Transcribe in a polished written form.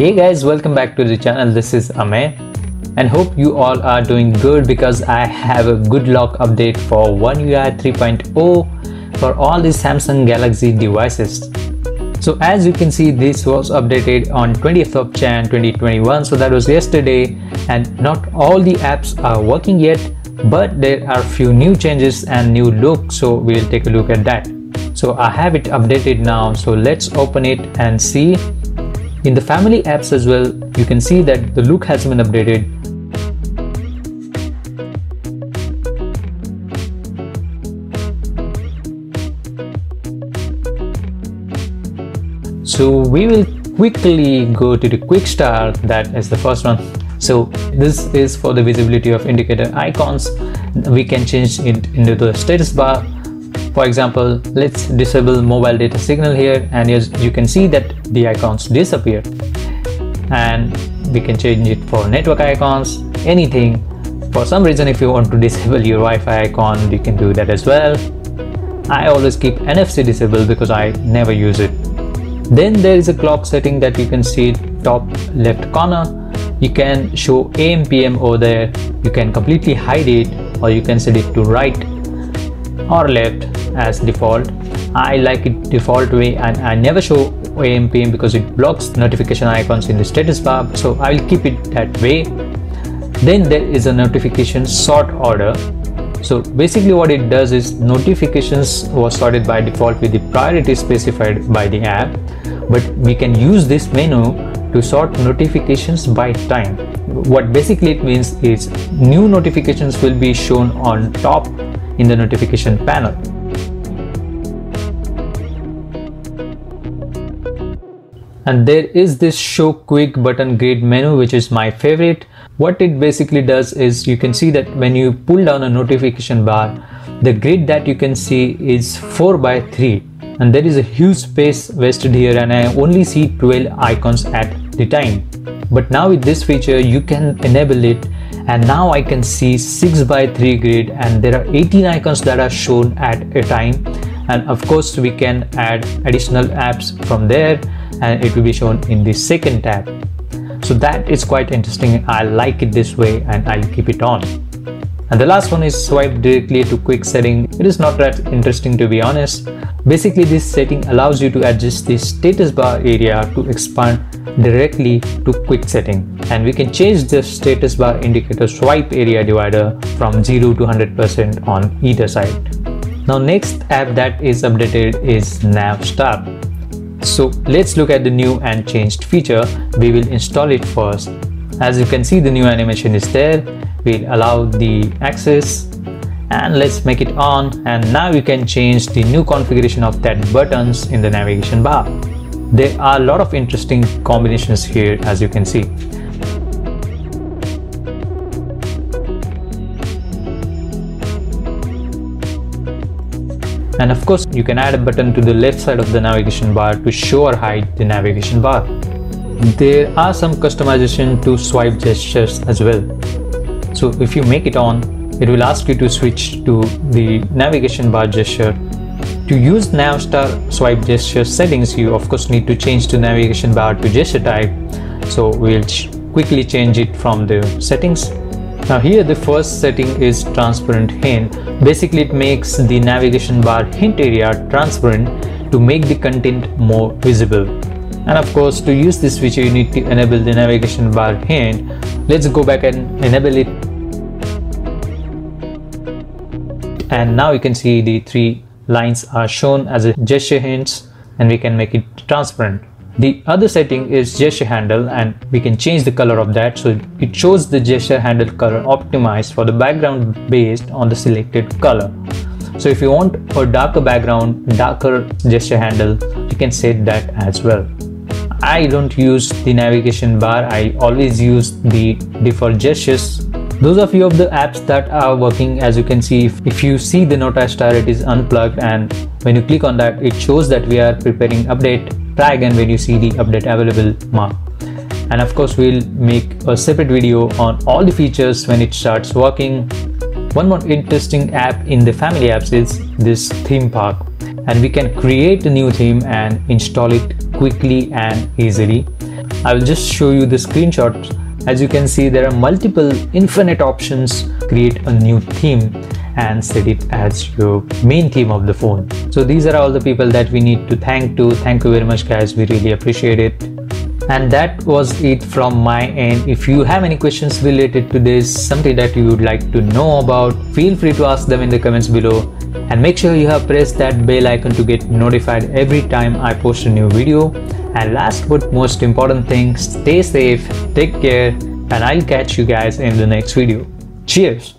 Hey guys, welcome back to the channel. This is Amey and hope you all are doing good, because I have a good lock update for One UI 3.0 for all the Samsung Galaxy devices. So as you can see, this was updated on 20th of Jan 2021, so that was yesterday, and not all the apps are working yet, but there are few new changes and new look, so we'll take a look at that. So I have it updated now, so let's open it and see. In the family apps as well, you can see that the look has been updated. So we will quickly go to the quick start, that is the first one. So this is for the visibility of indicator icons. We can change it into the status bar. For example, let's disable mobile data signal here, and as you can see that the icons disappear, and we can change it for network icons, anything. For some reason, if you want to disable your Wi-Fi icon, you can do that as well. I always keep NFC disabled because I never use it. Then there is a clock setting that you can see top left corner. You can show AM PM over there. You can completely hide it, or you can set it to right or left as default. I like it default way, and I never show AM PM because it blocks notification icons in the status bar, so I will keep it that way. Then there is a notification sort order. So basically what it does is notifications were sorted by default with the priority specified by the app, but we can use this menu to sort notifications by time. What basically it means is new notifications will be shown on top in the notification panel. And there is this show quick button grid menu, which is my favorite. What it basically does is you can see that when you pull down a notification bar, the grid that you can see is 4 by 3, and there is a huge space wasted here, and I only see 12 icons at the time. But now with this feature you can enable it, and now I can see 6 by 3 grid, and there are 18 icons that are shown at a time. And of course we can add additional apps from there, and it will be shown in the second tab. So that is quite interesting. I like it this way, and I'll keep it on. And the last one is swipe directly to quick setting. It is not that interesting, to be honest. Basically this setting allows you to adjust the status bar area to expand directly to quick setting, and we can change the status bar indicator swipe area divider from 0 to 100% on either side. Now next app that is updated is NavStar. So let's look at the new and changed feature. We will install it first. As you can see, the new animation is there. We'll allow the access, and let's make it on. And now you can change the new configuration of that buttons in the navigation bar. There are a lot of interesting combinations here, as you can see. And of course you can add a button to the left side of the navigation bar to show or hide the navigation bar. There are some customization to swipe gestures as well. So if you make it on, it will ask you to switch to the navigation bar gesture. To use NavStar swipe gesture settings, you of course need to change the navigation bar to gesture type. So we'll quickly change it from the settings. Now here the first setting is transparent hint. Basically it makes the navigation bar hint area transparent to make the content more visible. And of course to use this feature you need to enable the navigation bar hint. Let's go back and enable it. And now you can see the three lines are shown as a gesture hints, and we can make it transparent. The other setting is gesture handle, and we can change the color of that, so it shows the gesture handle color optimized for the background based on the selected color. So if you want a darker background, darker gesture handle, you can set that as well. I don't use the navigation bar, I always use the default gestures. Those are few of the apps that are working. As you can see, if you see the Nota Star, it is unplugged, and when you click on that, it shows that we are preparing update. Try again when you see the update available mark. And of course we'll make a separate video on all the features when it starts working. One more interesting app in the family apps is this theme park, and we can create a new theme and install it quickly and easily. I will just show you the screenshots. As you can see, there are multiple infinite options. Create a new theme and set it as your main theme of the phone. So these are all the people that we need to thank. Thank you very much, guys. We really appreciate it. And that was it from my end. If you have any questions related to this, something that you would like to know about, feel free to ask them in the comments below. And make sure you have pressed that bell icon to get notified every time I post a new video. And last but most important thing, stay safe, take care, and I'll catch you guys in the next video. Cheers!